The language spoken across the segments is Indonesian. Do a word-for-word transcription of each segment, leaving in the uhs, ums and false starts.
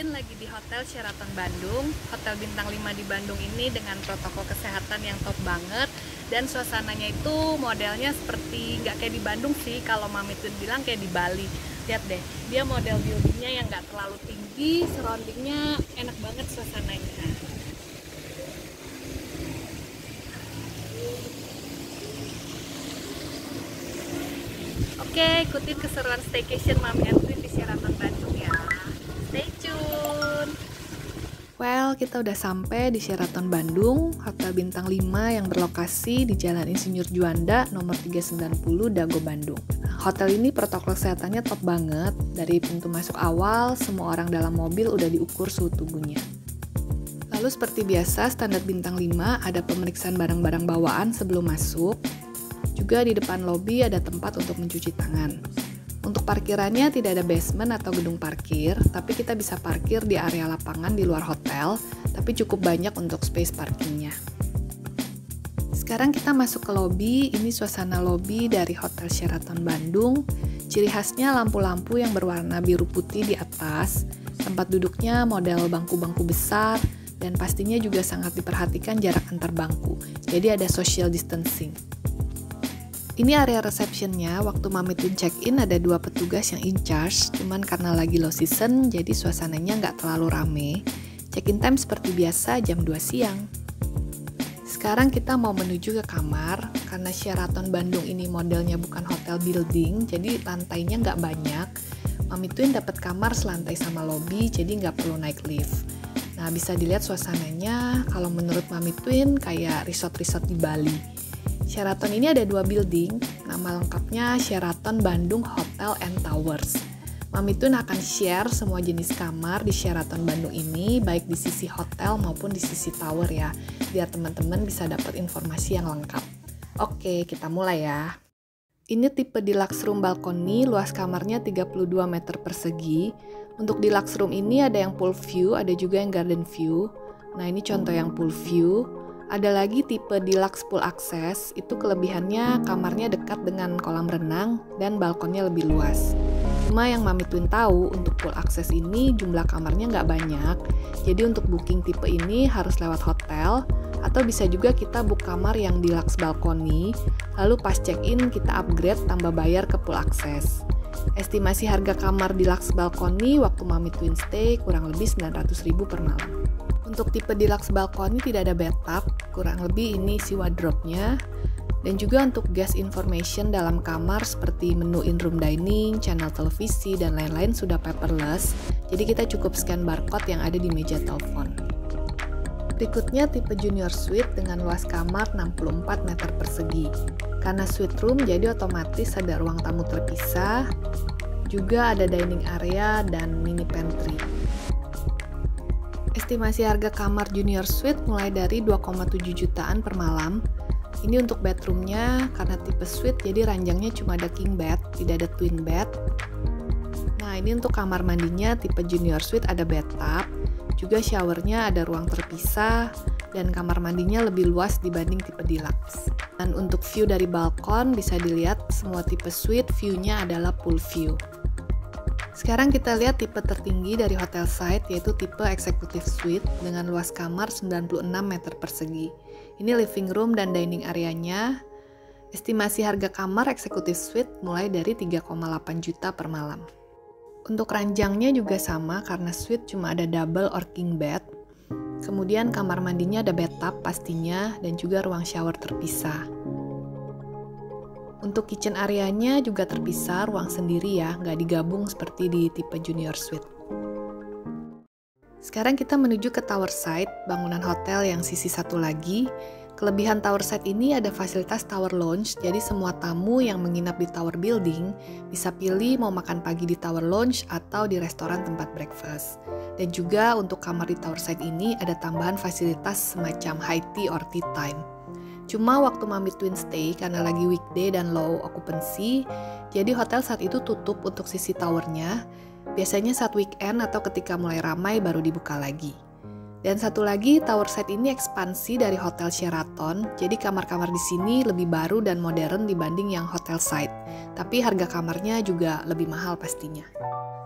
Alin lagi di Hotel Sheraton Bandung. Hotel bintang lima di Bandung ini dengan protokol kesehatan yang top banget. Dan suasananya itu modelnya seperti, nggak kayak di Bandung sih, kalau Mami Tun bilang kayak di Bali. Lihat deh, dia model buildingnya yang nggak terlalu tinggi, surroundingnya enak banget suasananya. Oke, ikutin keseruan staycation Mami and Tun di Sheraton Bandung ya. Stay tune. Well, kita udah sampai di Sheraton Bandung, Hotel Bintang lima yang berlokasi di Jalan Insinyur Juanda nomor tiga sembilan nol Dago Bandung. Hotel ini protokol kesehatannya top banget. Dari pintu masuk awal, semua orang dalam mobil udah diukur suhu tubuhnya. Lalu seperti biasa, standar Bintang lima ada pemeriksaan barang-barang bawaan sebelum masuk. Juga di depan lobi ada tempat untuk mencuci tangan. Untuk parkirannya tidak ada basement atau gedung parkir, tapi kita bisa parkir di area lapangan di luar hotel, tapi cukup banyak untuk space parkingnya. Sekarang kita masuk ke lobi, ini suasana lobi dari Hotel Sheraton Bandung. Ciri khasnya lampu-lampu yang berwarna biru putih di atas, tempat duduknya model bangku-bangku besar, dan pastinya juga sangat diperhatikan jarak antar bangku, jadi ada social distancing. Ini area receptionnya, waktu Mami Tun check-in ada dua petugas yang in charge, cuman karena lagi low season, jadi suasananya nggak terlalu rame. Check-in time seperti biasa, jam dua siang. Sekarang kita mau menuju ke kamar, karena Sheraton Bandung ini modelnya bukan hotel building, jadi lantainya nggak banyak. Mami Tun dapat kamar selantai sama lobi, jadi nggak perlu naik lift. Nah, bisa dilihat suasananya, kalau menurut Mami Tun kayak resort-resort di Bali. Sheraton ini ada dua building, nama lengkapnya Sheraton Bandung Hotel and Towers. Mami Tun akan share semua jenis kamar di Sheraton Bandung ini, baik di sisi hotel maupun di sisi tower ya, biar teman-teman bisa dapat informasi yang lengkap. Oke, kita mulai ya. Ini tipe deluxe room balkoni, luas kamarnya tiga puluh dua meter persegi. Untuk deluxe room ini ada yang pool view, ada juga yang garden view. Nah, ini contoh yang pool view. Ada lagi tipe deluxe pool access, itu kelebihannya kamarnya dekat dengan kolam renang dan balkonnya lebih luas. Cuma yang Mami Tun tahu, untuk pool access ini jumlah kamarnya nggak banyak, jadi untuk booking tipe ini harus lewat hotel, atau bisa juga kita book kamar yang deluxe balkoni, lalu pas check-in kita upgrade tambah bayar ke pool access. Estimasi harga kamar deluxe balkoni waktu Mami Tun stay kurang lebih sembilan ratus ribu per malam. Untuk tipe deluxe balkoni tidak ada bathtub, kurang lebih ini isi wardrobe-nya. Dan juga untuk guest information dalam kamar seperti menu in-room dining, channel televisi, dan lain-lain sudah paperless. Jadi kita cukup scan barcode yang ada di meja telepon. Berikutnya tipe junior suite dengan luas kamar enam puluh empat meter persegi. Karena suite room jadi otomatis ada ruang tamu terpisah, juga ada dining area dan mini pantry. Estimasi harga kamar junior suite mulai dari dua koma tujuh jutaan per malam. Ini untuk bedroomnya, karena tipe suite jadi ranjangnya cuma ada king bed, tidak ada twin bed. Nah, ini untuk kamar mandinya tipe junior suite ada bathtub, juga showernya ada ruang terpisah, dan kamar mandinya lebih luas dibanding tipe deluxe. Dan untuk view dari balkon bisa dilihat semua tipe suite view-nya adalah pool view. Sekarang kita lihat tipe tertinggi dari hotel site, yaitu tipe executive suite dengan luas kamar sembilan puluh enam meter persegi. Ini living room dan dining areanya. Estimasi harga kamar executive suite mulai dari tiga koma delapan juta per malam. Untuk ranjangnya juga sama, karena suite cuma ada double or king bed. Kemudian kamar mandinya ada bathtub pastinya, dan juga ruang shower terpisah. Untuk kitchen areanya juga terpisah, ruang sendiri ya, nggak digabung seperti di tipe junior suite. Sekarang kita menuju ke tower site, bangunan hotel yang sisi satu lagi. Kelebihan tower site ini ada fasilitas tower lounge, jadi semua tamu yang menginap di tower building bisa pilih mau makan pagi di tower lounge atau di restoran tempat breakfast. Dan juga untuk kamar di tower site ini ada tambahan fasilitas semacam high tea or tea time. Cuma waktu Mami Tun stay karena lagi weekday dan low occupancy, jadi hotel saat itu tutup untuk sisi towernya. Biasanya saat weekend atau ketika mulai ramai baru dibuka lagi. Dan satu lagi, tower site ini ekspansi dari Hotel Sheraton, jadi kamar-kamar di sini lebih baru dan modern dibanding yang hotel site. Tapi harga kamarnya juga lebih mahal pastinya.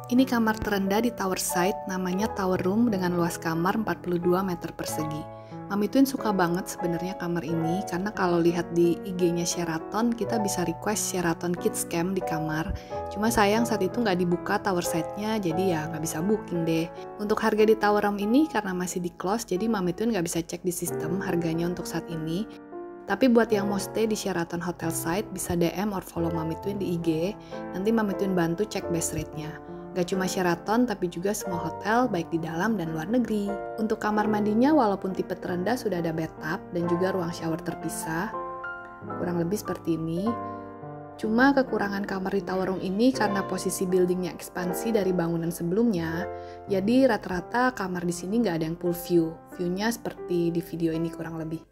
Ini kamar terendah di Tower Side, namanya Tower Room dengan luas kamar empat puluh dua meter persegi. Mami Twin suka banget sebenarnya kamar ini, karena kalau lihat di I G-nya Sheraton, kita bisa request Sheraton Kids Camp di kamar. Cuma sayang saat itu nggak dibuka Tower Side-nya, jadi ya nggak bisa booking deh. Untuk harga di Tower Room ini, karena masih di close, jadi Mami Twin nggak bisa cek di sistem harganya untuk saat ini. Tapi buat yang mau stay di Sheraton Hotel Side, bisa D M or follow Mami Twin di I G, nanti Mami Twin bantu cek best rate-nya. Gak cuma Sheraton, tapi juga semua hotel, baik di dalam dan luar negeri. Untuk kamar mandinya, walaupun tipe terendah sudah ada bathtub dan juga ruang shower terpisah, kurang lebih seperti ini. Cuma kekurangan kamar di Tower Room ini karena posisi buildingnya ekspansi dari bangunan sebelumnya, jadi rata-rata kamar di sini nggak ada yang full view. View-nya seperti di video ini kurang lebih.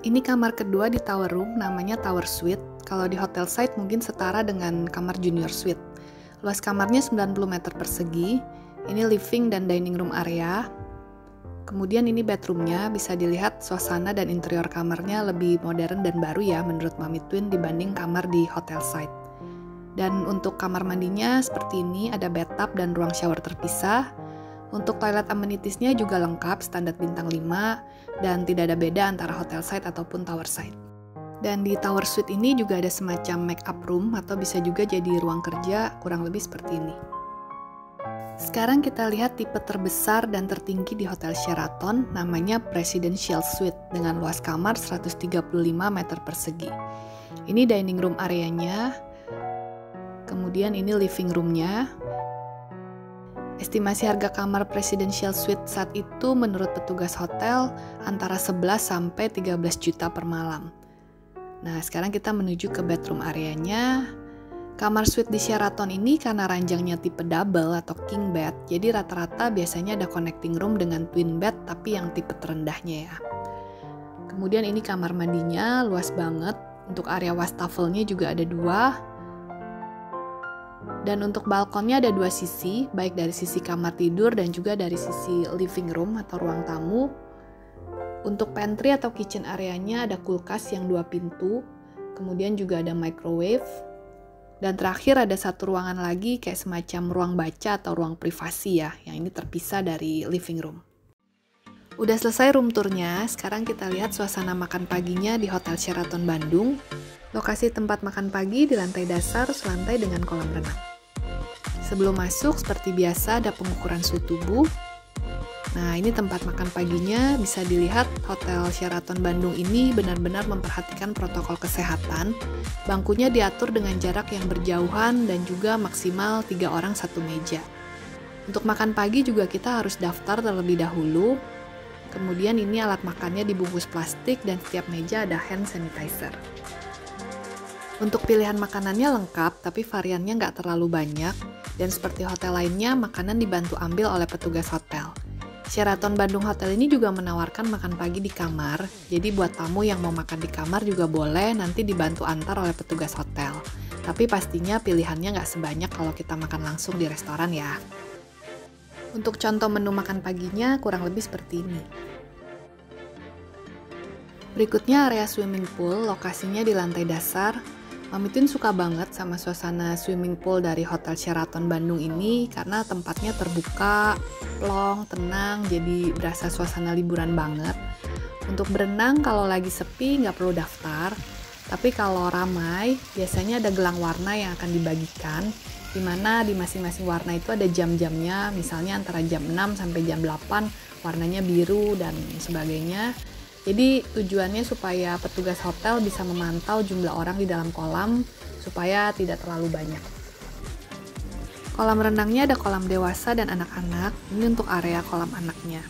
Ini kamar kedua di Tower Room, namanya Tower Suite. Kalau di Hotel Side mungkin setara dengan kamar Junior Suite. Luas kamarnya sembilan puluh meter persegi. Ini living dan dining room area. Kemudian ini bedroomnya, bisa dilihat suasana dan interior kamarnya lebih modern dan baru ya menurut Mami Twin dibanding kamar di Hotel Side. Dan untuk kamar mandinya seperti ini, ada bathtub dan ruang shower terpisah. Untuk toilet amenities-nya juga lengkap, standar bintang lima, dan tidak ada beda antara Hotel Side ataupun Tower Side. Dan di Tower Suite ini juga ada semacam make up room atau bisa juga jadi ruang kerja, kurang lebih seperti ini. Sekarang kita lihat tipe terbesar dan tertinggi di Hotel Sheraton, namanya Presidential Suite dengan luas kamar seratus tiga puluh lima meter persegi. Ini dining room areanya, kemudian ini living roomnya. Estimasi harga kamar Presidential Suite saat itu menurut petugas hotel antara sebelas sampai tiga belas juta per malam. Nah, sekarang kita menuju ke bedroom areanya. Kamar suite di Sheraton ini karena ranjangnya tipe double atau king bed, jadi rata-rata biasanya ada connecting room dengan twin bed, tapi yang tipe terendahnya ya. Kemudian ini kamar mandinya, luas banget. Untuk area wastafelnya juga ada dua. Dan untuk balkonnya ada dua sisi, baik dari sisi kamar tidur dan juga dari sisi living room atau ruang tamu. Untuk pantry atau kitchen areanya ada kulkas yang dua pintu, kemudian juga ada microwave. Dan terakhir ada satu ruangan lagi kayak semacam ruang baca atau ruang privasi ya, yang ini terpisah dari living room. Udah selesai room tournya, sekarang kita lihat suasana makan paginya di Hotel Sheraton Bandung. Lokasi tempat makan pagi di lantai dasar, selantai dengan kolam renang. Sebelum masuk, seperti biasa ada pengukuran suhu tubuh. Nah, ini tempat makan paginya, bisa dilihat Hotel Sheraton Bandung ini benar-benar memperhatikan protokol kesehatan. Bangkunya diatur dengan jarak yang berjauhan dan juga maksimal tiga orang satu meja. Untuk makan pagi juga kita harus daftar terlebih dahulu. Kemudian ini alat makannya dibungkus plastik dan setiap meja ada hand sanitizer. Untuk pilihan makanannya lengkap, tapi variannya nggak terlalu banyak. Dan seperti hotel lainnya, makanan dibantu ambil oleh petugas hotel. Sheraton Bandung Hotel ini juga menawarkan makan pagi di kamar. Jadi buat tamu yang mau makan di kamar juga boleh, nanti dibantu antar oleh petugas hotel. Tapi pastinya pilihannya nggak sebanyak kalau kita makan langsung di restoran ya. Untuk contoh menu makan paginya kurang lebih seperti ini. Berikutnya area swimming pool, lokasinya di lantai dasar. Mami Twin suka banget sama suasana swimming pool dari Hotel Sheraton Bandung ini karena tempatnya terbuka, long, tenang, jadi berasa suasana liburan banget. Untuk berenang kalau lagi sepi nggak perlu daftar, tapi kalau ramai biasanya ada gelang warna yang akan dibagikan, di mana di masing-masing warna itu ada jam-jamnya, misalnya antara jam enam sampai jam delapan warnanya biru dan sebagainya. Jadi tujuannya supaya petugas hotel bisa memantau jumlah orang di dalam kolam supaya tidak terlalu banyak. Kolam renangnya ada kolam dewasa dan anak-anak, ini untuk area kolam anaknya.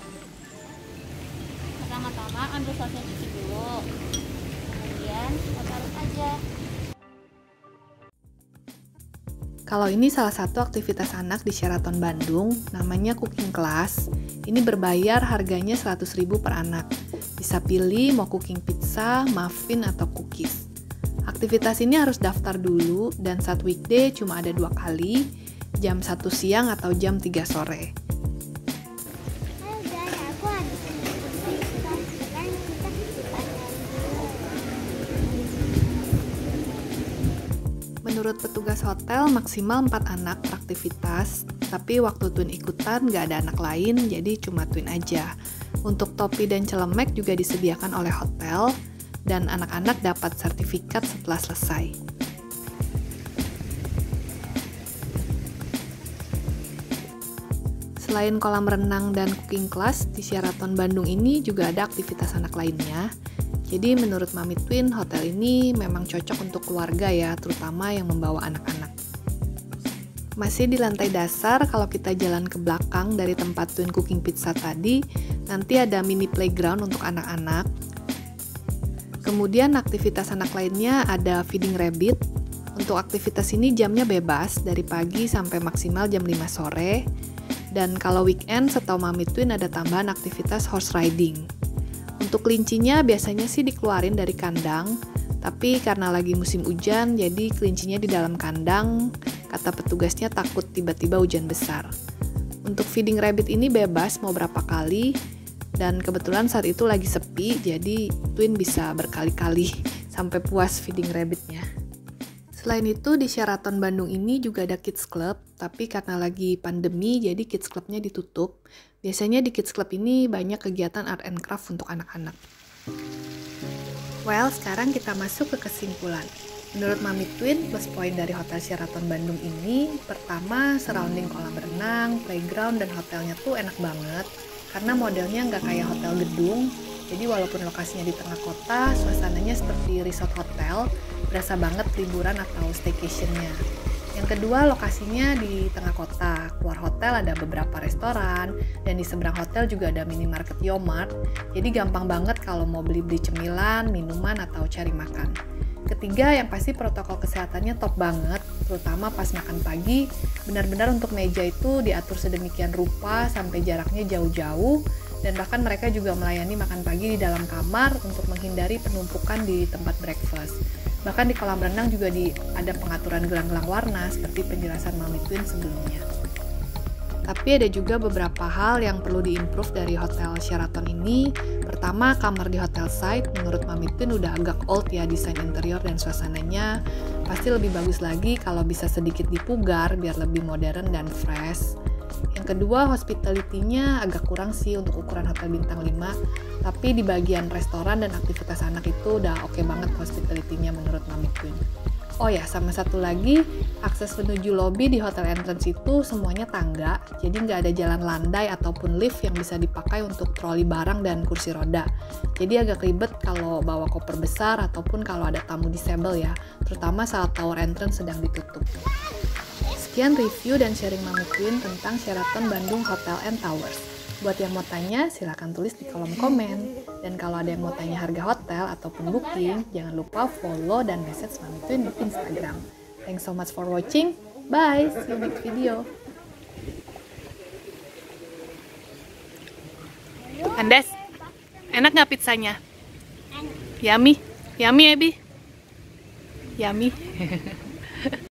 Pertama-tama ambil sausnya cuci dulu, kemudian kita taruh aja. Kalau ini salah satu aktivitas anak di Sheraton Bandung, namanya cooking class. Ini berbayar, harganya seratus ribu per anak. Bisa pilih mau cooking pizza, muffin, atau cookies. Aktivitas ini harus daftar dulu dan saat weekday cuma ada dua kali, jam satu siang atau jam tiga sore. Menurut petugas hotel, maksimal empat anak beraktivitas. tapi waktu Twin ikutan gak ada anak lain, jadi cuma Twin aja. Untuk topi dan celemek juga disediakan oleh hotel, dan anak-anak dapat sertifikat setelah selesai. Selain kolam renang dan cooking class, di Sheraton Bandung ini juga ada aktivitas anak lainnya. Jadi menurut Mami Twin, hotel ini memang cocok untuk keluarga ya, terutama yang membawa anak-anak. Masih di lantai dasar, kalau kita jalan ke belakang dari tempat Twin Cooking Pizza tadi, nanti ada mini playground untuk anak-anak. Kemudian aktivitas anak lainnya ada feeding rabbit. Untuk aktivitas ini jamnya bebas, dari pagi sampai maksimal jam lima sore. Dan kalau weekend, setahu Mami Twin ada tambahan aktivitas horse riding. Untuk kelincinya biasanya sih dikeluarin dari kandang, tapi karena lagi musim hujan, jadi kelincinya di dalam kandang. Kata petugasnya takut tiba-tiba hujan besar. Untuk feeding rabbit ini bebas mau berapa kali, dan kebetulan saat itu lagi sepi, jadi Twin bisa berkali-kali sampai puas feeding rabbitnya. Selain itu, di Sheraton Bandung ini juga ada Kids Club, tapi karena lagi pandemi, jadi Kids Club-nya ditutup. Biasanya di Kids Club ini banyak kegiatan art and craft untuk anak-anak. Well, sekarang kita masuk ke kesimpulan. Menurut Mami Twin, plus poin dari Hotel Sheraton Bandung ini, pertama, surrounding kolam renang, playground, dan hotelnya tuh enak banget, karena modelnya nggak kayak hotel gedung, jadi walaupun lokasinya di tengah kota, suasananya seperti resort hotel, berasa banget liburan atau staycation-nya. Yang kedua, lokasinya di tengah kota, keluar hotel ada beberapa restoran, dan di seberang hotel juga ada minimarket Yomart, jadi gampang banget kalau mau beli-beli cemilan, minuman, atau cari makan. Ketiga, yang pasti protokol kesehatannya top banget, terutama pas makan pagi, benar-benar untuk meja itu diatur sedemikian rupa sampai jaraknya jauh-jauh, dan bahkan mereka juga melayani makan pagi di dalam kamar untuk menghindari penumpukan di tempat breakfast. Bahkan di kolam renang juga di, ada pengaturan gelang-gelang warna seperti penjelasan Mami Twin sebelumnya. Tapi ada juga beberapa hal yang perlu diimprove dari Hotel Sheraton ini. Pertama, kamar di hotel site menurut Mami Twin udah agak old ya desain interior dan suasananya. Pasti lebih bagus lagi kalau bisa sedikit dipugar biar lebih modern dan fresh. Yang kedua, hospitality-nya agak kurang sih untuk ukuran hotel bintang lima. Tapi di bagian restoran dan aktivitas anak itu udah oke banget hospitality-nya menurut Mami Twin. Oh ya, sama satu lagi, akses menuju lobi di hotel entrance itu semuanya tangga, jadi nggak ada jalan landai ataupun lift yang bisa dipakai untuk troli barang dan kursi roda. Jadi agak ribet kalau bawa koper besar ataupun kalau ada tamu disable ya, terutama saat tower entrance sedang ditutup. Sekian review dan sharing Mami Twin tentang Sheraton Bandung Hotel and Towers. Buat yang mau tanya, silahkan tulis di kolom komen. Dan kalau ada yang mau tanya harga hotel ataupun booking, jangan lupa follow dan message Mami Twin di Instagram. Thanks so much for watching. Bye, see you next video. Andes, enak nggak pizzanya? Yummy, yummy Ebi, yummy.